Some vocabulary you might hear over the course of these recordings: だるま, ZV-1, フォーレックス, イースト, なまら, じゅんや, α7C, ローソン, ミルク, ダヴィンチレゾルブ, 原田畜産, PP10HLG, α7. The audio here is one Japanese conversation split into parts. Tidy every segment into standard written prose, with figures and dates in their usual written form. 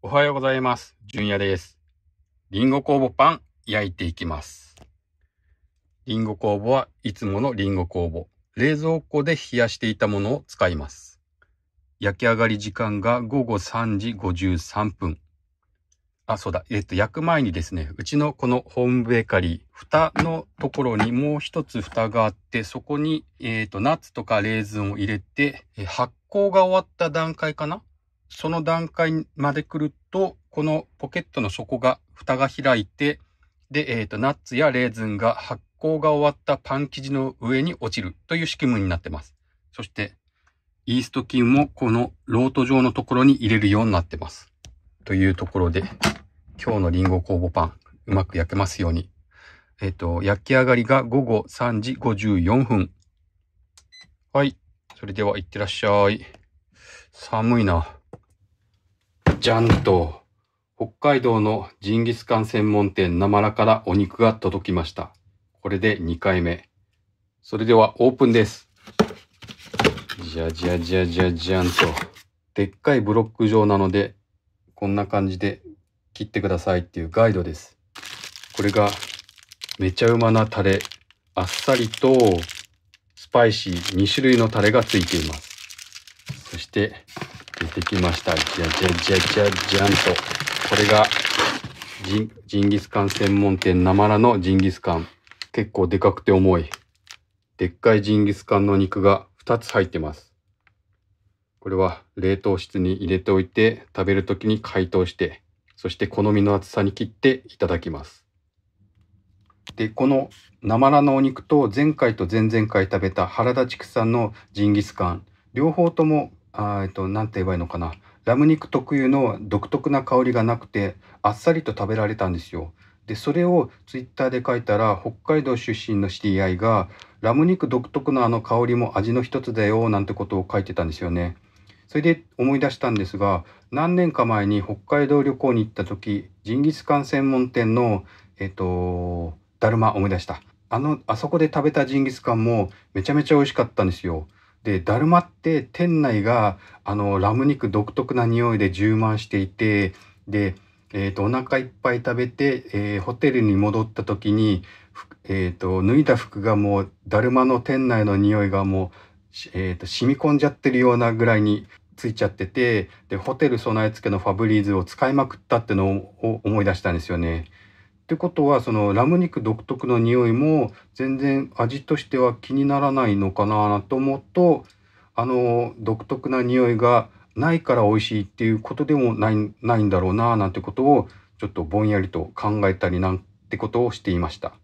おはようございます。じゅんやです。りんご酵母パン焼いていきます。りんご酵母はいつものりんご酵母、冷蔵庫で冷やしていたものを使います。焼き上がり時間が午後3時53分。焼く前にですね、うちのこのホームベーカリー、蓋のところにもう一つ蓋があって、そこに、ナッツとかレーズンを入れて、発酵が終わった段階かな？その段階まで来ると、このポケットの底が、蓋が開いて、で、ナッツやレーズンが発酵が終わったパン生地の上に落ちるという仕組みになってます。そして、イースト菌もこのロート状のところに入れるようになってます。というところで、今日のりんご酵母パン、うまく焼けますように。焼き上がりが午後3時54分。はい。それでは、いってらっしゃい。寒いな。じゃんと、北海道のジンギスカン専門店なまらからお肉が届きました。これで2回目。それではオープンです。じゃじゃじゃじゃじゃんと。でっかいブロック状なので、こんな感じで切ってくださいっていうガイドです。これがめちゃうまなタレ、あっさりとスパイシー2種類のタレがついています。そして、出てきました。じゃじゃじゃじゃじゃんと。これがジンギスカン専門店なまらのジンギスカン。結構でかくて重い。でっかいジンギスカンの肉が2つ入ってます。これは冷凍室に入れておいて、食べるときに解凍して、そして好みの厚さに切っていただきます。で、このなまらのお肉と前回と前々回食べた原田畜産のジンギスカン、両方ともなんて言えばいいのかな。ラム肉特有の独特な香りがなくて、あっさりと食べられたんですよ。で、それをツイッターで書いたら、北海道出身の知り合いが、ラム肉独特のあの香りも味の一つだよ、なんてことを書いてたんですよね。それで思い出したんですが、何年か前に北海道旅行に行った時、ジンギスカン専門店の、だるま思い出した。あそこで食べたジンギスカンもめちゃめちゃ美味しかったんですよ。で、だるまって店内がラム肉独特な匂いで充満していて、で、お腹いっぱい食べて、ホテルに戻った時に、脱いだ服がもうだるまの店内の匂いがもう、染み込んじゃってるようなぐらいについちゃってて、でホテル備え付けのファブリーズを使いまくったってのを思い出したんですよね。ってことは、そのラム肉独特の匂いも全然味としては気にならないのかなと思うと、独特な匂いがないから美味しいっていうことでもないんだろうななんてことをちょっとぼんやりと考えたりなんてことをしていました。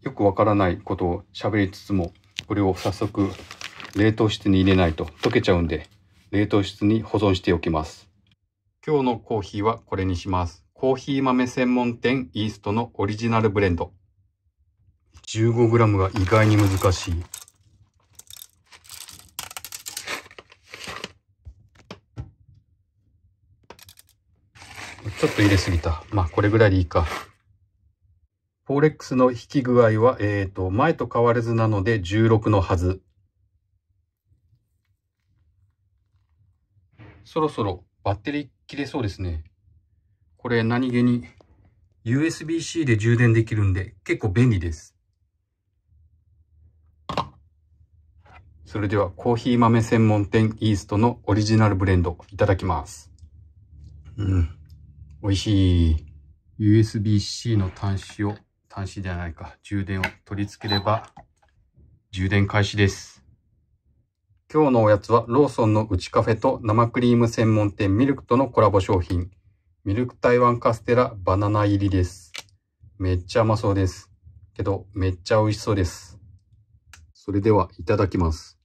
よくわからないことを喋りつつも、これを早速冷凍室に入れないと溶けちゃうんで、冷凍室に保存しておきます。今日のコーヒーはこれにします。コーヒー豆専門店イーストのオリジナルブレンド。15g が意外に難しい。ちょっと入れすぎた。まあこれぐらいでいいか。フォーレックスの引き具合は、前と変わらずなので16のはず。そろそろバッテリー切れそうですね。これ何気に USB-C で充電できるんで結構便利です。それではコーヒー豆専門店イーストのオリジナルブレンドいただきます。うん。美味しい。USB-C の充電を取り付ければ充電開始です。今日のおやつはローソンのうちカフェと生クリーム専門店ミルクとのコラボ商品。ミルク台湾カステラバナナ入りです。めっちゃ甘そうです。けど、めっちゃ美味しそうです。それでは、いただきます。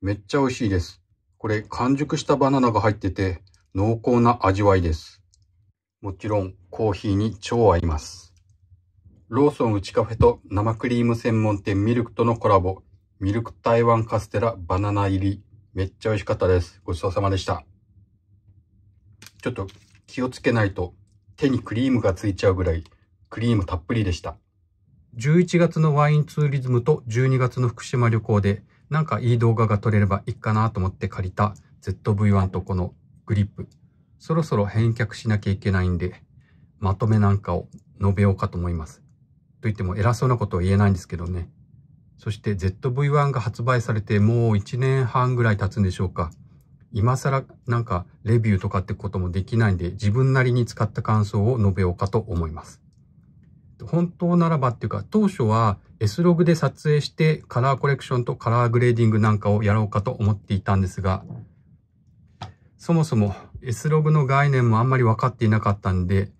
めっちゃ美味しいです。これ、完熟したバナナが入ってて、濃厚な味わいです。もちろん、コーヒーに超合います。ローソンうちカフェと生クリーム専門店ミルクとのコラボ。ミルク台湾カステラバナナ入り。めっちゃ美味しかったです。ごちそうさまでした。ちょっと気をつけないと手にクリームがついちゃうぐらいクリームたっぷりでした。11月のワインツーリズムと12月の福島旅行でなんかいい動画が撮れればいいかなと思って借りた ZV-1 とこのグリップ。そろそろ返却しなきゃいけないんで、まとめなんかを述べようかと思います。と言っても偉そうなことは言えないんですけどね。そして ZV-1 が発売されてもう1年半ぐらい経つんでしょうか。今更なんかレビューとかってこともできないんで、自分なりに使った感想を述べようかと思います。本当ならばっていうか、当初は S ログで撮影してカラーコレクションとカラーグレーディングなんかをやろうかと思っていたんですが、そもそも S ログの概念もあんまり分かっていなかったんで、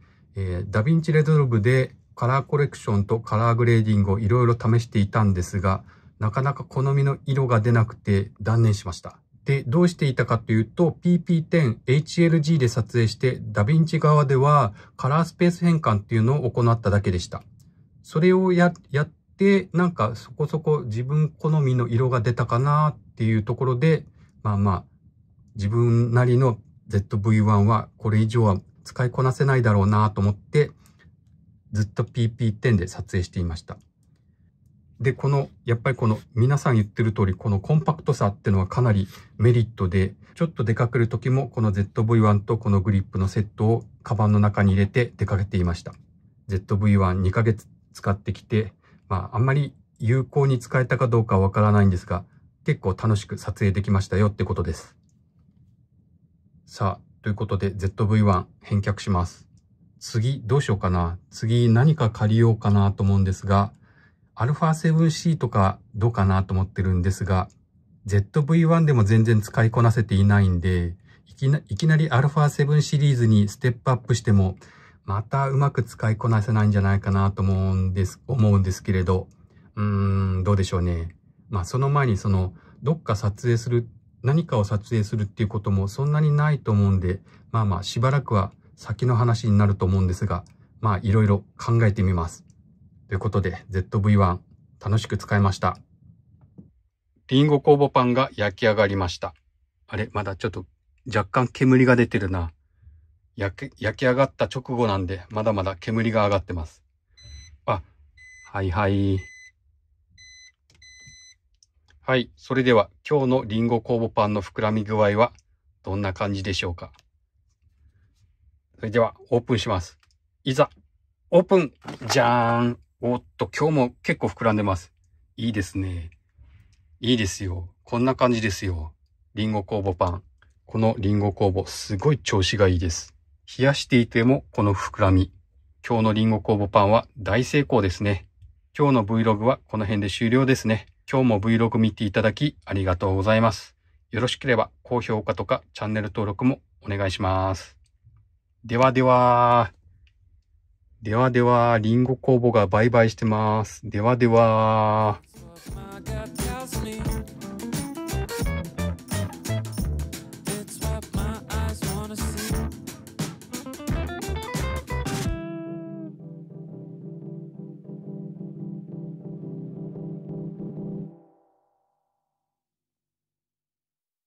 ダヴィンチレゾルブでカラーコレクションとカラーグレーディングをいろいろ試していたんですが、なかなか好みの色が出なくて断念しました。で、どうしていたかというと、PP10HLG で撮影して、ダヴィンチ側ではカラースペース変換っていうのを行っただけでした。それをやって、なんかそこそこ自分好みの色が出たかなっていうところで、まあ、自分なりの ZV-1 はこれ以上は使いこなせないだろうなと思って、ずっと PP10 で撮影していました。で、やっぱり皆さん言ってる通り、このコンパクトさっていうのはかなりメリットで、ちょっと出かける時もこの ZV-1 とこのグリップのセットをカバンの中に入れて出かけていました。ZV-12 ヶ月使ってきて、あんまり有効に使えたかどうかはわからないんですが、結構楽しく撮影できましたよってことです。さあ、ということで ZV-1 返却します。次どうしようかな。次何か借りようかなと思うんですが、α7C とかどうかなと思ってるんですが、ZV-1 でも全然使いこなせていないんで、いきなり α7 シリーズにステップアップしても、またうまく使いこなせないんじゃないかなと思うんですけれど、どうでしょうね。その前にどっか何かを撮影するっていうこともそんなにないと思うんで、しばらくは先の話になると思うんですが、いろいろ考えてみます。ということで ZV-1 楽しく使いました。リンゴ酵母パンが焼き上がりました。あれ、まだちょっと若干煙が出てるな。焼き上がった直後なんで、まだまだ煙が上がってます。はいはい。はい、それでは今日のリンゴ酵母パンの膨らみ具合はどんな感じでしょうか。それではオープンします。いざ、オープン！じゃーん！おっと、今日も結構膨らんでます。いいですね。いいですよ。こんな感じですよ。リンゴ酵母パン。このリンゴ酵母、すごい調子がいいです。冷やしていてもこの膨らみ。今日のリンゴ酵母パンは大成功ですね。今日の Vlog はこの辺で終了ですね。今日も Vlog 見ていただきありがとうございます。よろしければ高評価とかチャンネル登録もお願いします。ではでは、リンゴ酵母がバイバイしてます。ではでは。